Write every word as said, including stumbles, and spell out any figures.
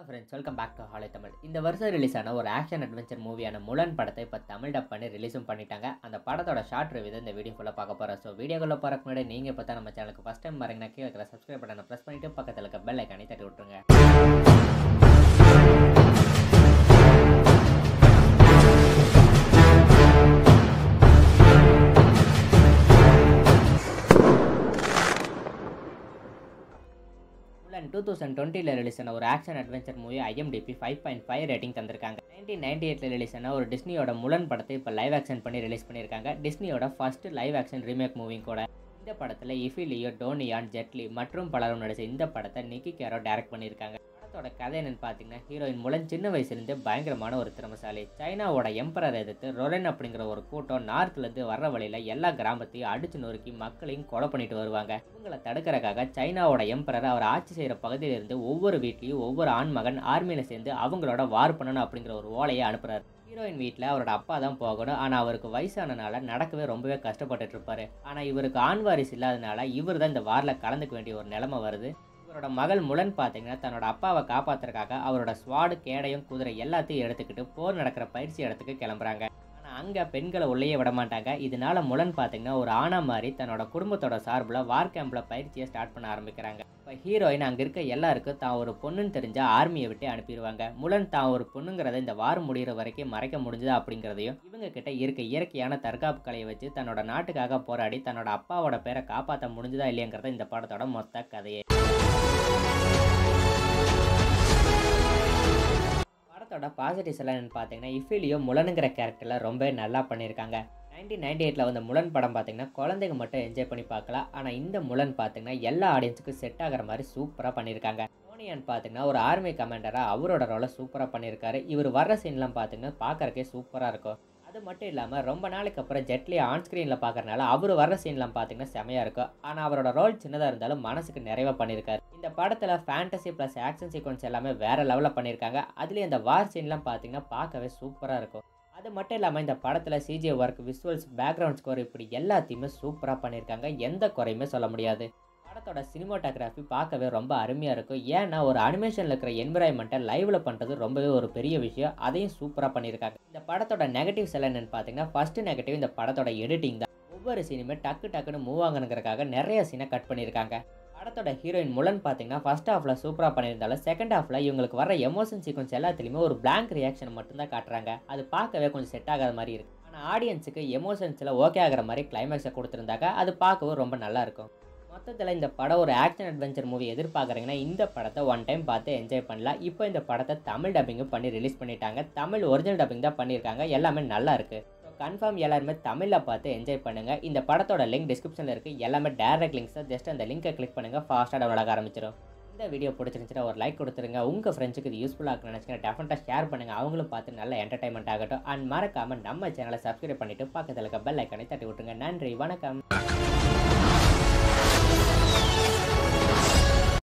Hello friends welcome back to Hollywood Tamil. இந்த வருஷம் release ஆன ஒரு ஆக்ஷன் அட்வென்ச்சர் மூவியான முலன் படத்தை இப்ப தமிழ் டப் பண்ணி ரிலீஸும் பண்ணிட்டாங்க। அந்த படத்தோட ஷார்ட் ரிவ்யூ இந்த வீடியோக்குள்ள பார்க்க போறோம்। சோ வீடியோக்குள்ள போறதுக்கு முன்னாடி நீங்க இப்ப தான் நம்ம சேனலுக்கு ஃபர்ஸ்ட் டைம் வரீங்கன்னா கீழ இருக்கிற சப்ஸ்கிரைப் பட்டனை பிரஸ் பண்ணிட்டு பக்கத்துல இருக்க பெல் ஐகானை தட்டி விட்டுருங்க। टू थाउज़ेंड ट्वेंटी ல ரிலீஸ் ஆன ஒரு action adventure movie I M D B five point five rating தந்திருக்காங்க। nineteen ninety-eight ல ரிலீஸ் ஆன ஒரு டிஸ்னியோட முலன் படத்தை இப்ப லைவ் ஆக்ஷன் பண்ணி ரிலீஸ் பண்ணிருக்காங்க। டிஸ்னியோட first live action remake movie கூட। இந்த படத்துல இஃபிலியோ, டோனியான், ஜெட்லி மற்றும் பலரும் நடிச்ச இந்த படத்தை நிக்கி கேரோ டைரக்ட் பண்ணிருக்காங்க। படத்தோட கதை என்னன்னு பாத்தீங்கன்னா, ஹீரோயின் முலன் சின்ன வயசுலேருந்து பயங்கரமான ஒரு திறமசாலி। சைனாவோட எம்பரர் எதிர்த்து ரொரென் அப்படிங்கிற ஒரு கூட்டம் நார்த்ல இருந்து வர்ற வழியில எல்லா கிராமத்தையும் அடிச்சு நொறுக்கி மக்களையும் கொலை பண்ணிட்டு வருவாங்க। இவங்களை தடுக்கிறக்காக சைனாவோட எம்பரர் அவர் ஆட்சி செய்கிற பகுதியிலிருந்து ஒவ்வொரு வீட்லேயும் ஒவ்வொரு ஆண் மகன் ஆர்மியில் சேர்ந்து அவங்களோட வார் பண்ணணும் அப்படிங்கிற ஒரு ஓலையை அனுப்புகிறார்। ஹீரோயின் வீட்டில் அவரோட அப்பா தான் போகணும், ஆனால் அவருக்கு வயசானனால நடக்கவே ரொம்பவே கஷ்டப்பட்டுட்டு இருப்பாரு। ஆனால் இவருக்கு ஆண் வாரிசு இல்லாதனால இவர் தான் இந்த வாரில் கலந்துக்க வேண்டிய ஒரு நிலைமை வருது। இவரோட மகள் முலன் பார்த்தீங்கன்னா தன்னோட அப்பாவை காப்பாற்றுறக்காக அவரோட ஸ்வாடு, கேடையும், குதிரை எல்லாத்தையும் எடுத்துக்கிட்டு போர் நடக்கிற பயிற்சி இடத்துக்கு கிளம்புறாங்க। அங்கே பெண்களை உள்ளேயே விட மாட்டாங்க। இதனால முலன் பார்த்தீங்கன்னா ஒரு ஆணா மாதிரி தன்னோட குடும்பத்தோட சார்பில் வார் கேம்பில் பயிற்சியை ஸ்டார்ட் பண்ண ஆரம்பிக்கிறாங்க। இப்போ ஹீரோயின் அங்கே இருக்க எல்லாருக்கும் தான் ஒரு பொண்ணுன்னு தெரிஞ்ச ஆர்மியை விட்டு அனுப்பிடுவாங்க। முலன் தான் ஒரு பொண்ணுங்கிறத இந்த வார் முடிகிற வரைக்கும் மறைக்க முடிஞ்சதா அப்படிங்கிறதையும் இவங்க கிட்ட இருக்க இயற்கையான தற்காப்பு கலையை வச்சு தன்னோட நாட்டுக்காக போராடி தன்னோட அப்பாவோட பேரை காப்பாற்ற முடிஞ்சதா இல்லையங்கிறத இந்த படத்தோட மொத்த கதையே। படத்தோட பாசிட்டிவ்ஸ் எல்லாம் என்னன்னு பார்த்தீங்கன்னா, இஃபிலியோ முலனுங்கிற கேரக்டரில் ரொம்பவே நல்லா பண்ணியிருக்காங்க। நைன்டீன் நைன்டி எயிட்டில் வந்த முலன் படம் பார்த்தீங்கன்னா குழந்தைங்க மட்டும் என்ஜாய் பண்ணி பார்க்கலாம், ஆனால் இந்த முலன் பார்த்தீங்கன்னா எல்லா ஆடியன்ஸுக்கும் செட் ஆகிற மாதிரி சூப்பராக பண்ணியிருக்காங்க। டோனியான் பார்த்தீங்கன்னா ஒரு ஆர்மி கமாண்டராக அவரோட ரோலை சூப்பராக பண்ணியிருக்காரு। இவர் வர்ற சீன்லாம் பார்த்தீங்கன்னா பார்க்குறக்கே சூப்பராக இருக்கும்। அது மட்டும் இல்லாமல் ரொம்ப நாளைக்கு அப்புறம் ஜெட்லி ஆன் ஸ்க்ரீனில் பார்க்குறனால அவர் வர்ற சீன்லாம் பார்த்தீங்கன்னா செமையாக இருக்கும்। ஆனால் அவரோட ரோல் சின்னதாக இருந்தாலும் மனசுக்கு நிறைவாக பண்ணியிருக்காரு। இந்த படத்தில் ஃபேண்டசி ப்ளஸ் ஆக்ஷன் சீக்வன்ஸ் எல்லாமே வேறு லெவலில் பண்ணியிருக்காங்க। அதுலேயும் இந்த வார் சீன்லாம் பார்த்தீங்கன்னா பார்க்கவே சூப்பராக இருக்கும்। அது மட்டும் இல்லாமல் இந்த படத்தில் CG work, visuals, background score இப்படி எல்லாத்தையுமே சூப்பராக பண்ணியிருக்காங்க। எந்த குறையுமே சொல்ல முடியாது। படத்தோட சினிமாட்டோகிராஃபி பார்க்கவே ரொம்ப அருமையாக இருக்கும்। ஏன்னா ஒரு அனிமேஷனில் இருக்கிற என்விரான்மெண்ட்டை லைவில் பண்ணுறது ரொம்பவே ஒரு பெரிய விஷயம், அதையும் சூப்பராக பண்ணியிருக்காங்க। இந்த படத்தோட நெகட்டிவ்ஸ் எல்லாம் என்னென்னு பார்த்தீங்கன்னா, ஃபஸ்ட்டு நெகட்டிவ் இந்த படத்தோட எடிட்டிங் தான்। ஒவ்வொரு சீனுமே டக்கு டக்குன்னு மூவ் ஆகணுங்கிறக்காக நிறைய சீனை கட் பண்ணியிருக்காங்க। படத்தோட ஹீரோயின் முலன் பார்த்தீங்கன்னா ஃபஸ்ட் ஹாஃபில் சூப்பராக பண்ணியிருந்தாலும் செகண்ட் ஹாஃபில் இவங்களுக்கு வர எமோஷன் சீக்வன்ஸ் எல்லாத்துலேயுமே ஒரு பிளாங்க் ரியாக்ஷன் மட்டும்தான் காட்டுறாங்க। அது பார்க்கவே கொஞ்சம் செட் ஆகாத மாதிரி இருக்குது। ஆனால் ஆடியன்ஸுக்கு எமோஷன்ஸில் ஓகே ஆகிற மாதிரி கிளைமேக்ஸை கொடுத்துருந்தாங்க, அது பார்க்கவும் ரொம்ப நல்லாயிருக்கும்। மொத்தத்தில் இந்த படம் ஒரு ஆக்ஷன் அட்வென்ச்சர் மூவி எதிர்பார்க்குறீங்கன்னா இந்த படத்தை ஒன் டைம் பார்த்து என்ஜாய் பண்ணலாம்। இப்போ இந்த படத்தை தமிழ் டப்பிங்கும் பண்ணி ரிலீஸ் பண்ணிட்டாங்க। தமிழ் ஒரிஜினல் டப்பிங் தான் பண்ணியிருக்காங்க, எல்லாமே நல்லா இருக்குது। ஸோ கன்ஃபார்ம் எல்லாருமே தமிழில் பார்த்து என்ஜாய் பண்ணுங்கள்। இந்த படத்தோட லிங்க் டிஸ்கிரிப்ஷனில் இருக்குது, எல்லாமே டைரக்ட் லிங்க்ஸ் தான்। ஜஸ்ட் அந்த லிங்கை கிளிக் பண்ணுங்கள், ஃபாஸ்ட்டாக டவுன்லோட் ஆக ஆரம்பிச்சிடும்। இந்த வீடியோ பிடிச்சிருந்துச்சுன்னா ஒரு லைக் கொடுத்துருங்க। உங்கள் ஃப்ரெண்ட்ஸுக்கு இது யூஸ்ஃபுல்லாக இருக்குன்னு நினச்சிங்கன்னா டெஃபினட்டாக ஷேர் பண்ணுங்கள், அவங்களும் பார்த்து நல்ல என்டர்டைன்மெண்ட் ஆகட்டும்। அண்ட் மறக்காமல் நம்ம சேனலை சப்ஸ்கிரைப் பண்ணிவிட்டு பக்கத்தில் இருக்க பெல் ஐக்கானை தட்டி விட்டுருங்க। நன்றி, வணக்கம்।